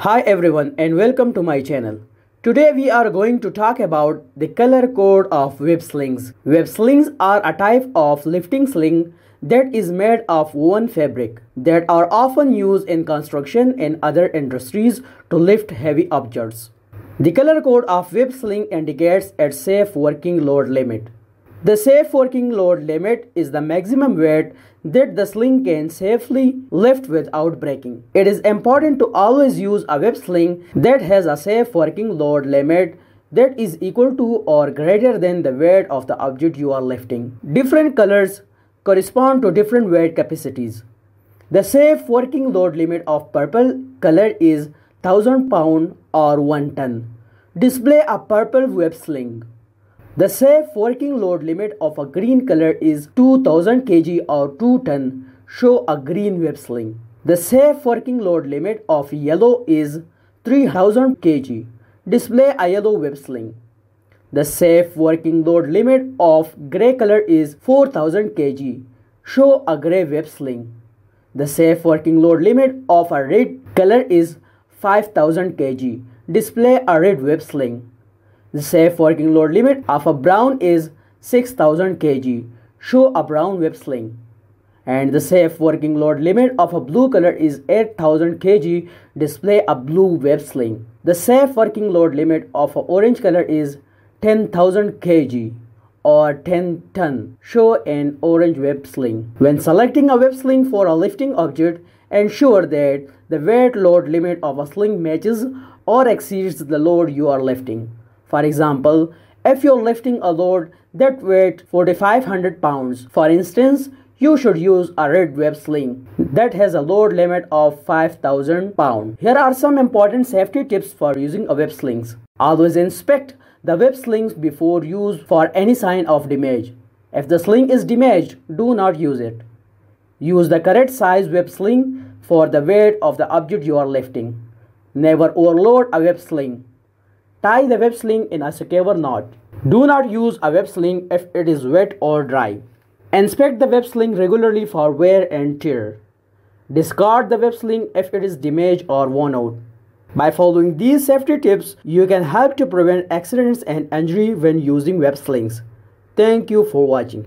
Hi everyone and welcome to my channel. Today we are going to talk about the color code of web slings. Web slings are a type of lifting sling that is made of woven fabric that are often used in construction and other industries to lift heavy objects. The color code of web sling indicates a safe working load limit. The safe working load limit is the maximum weight that the sling can safely lift without breaking. It is important to always use a web sling that has a safe working load limit that is equal to or greater than the weight of the object you are lifting. Different colors correspond to different weight capacities. The safe working load limit of purple color is 1000 pound or 1 ton. Display a purple web sling. The safe working load limit of a green color is 2000 kg or 2 ton. Show a green web sling. The safe working load limit of yellow is 3000 kg. Display a yellow web sling. The safe working load limit of gray color is 4000 kg. Show a gray web sling. The safe working load limit of a red color is 5000 kg. Display a red web sling. The safe working load limit of a brown is 6000 kg. Show a brown web sling. And the safe working load limit of a blue color is 8000 kg. Display a blue web sling. The safe working load limit of an orange color is 10,000 kg or 10 ton. Show an orange web sling. When selecting a web sling for a lifting object, ensure that the weight load limit of a sling matches or exceeds the load you are lifting. For example, if you're lifting a load that weighs 4500 pounds, for instance, you should use a red web sling that has a load limit of 5000 pounds. Here are some important safety tips for using a web slings. Always inspect the web slings before use for any sign of damage. If the sling is damaged, do not use it. Use the correct size web sling for the weight of the object you are lifting. Never overload a web sling. Tie the web sling in a secure knot. Do not use a web sling if it is wet or dry. Inspect the web sling regularly for wear and tear. Discard the web sling if it is damaged or worn out. By following these safety tips, you can help to prevent accidents and injury when using web slings. Thank you for watching.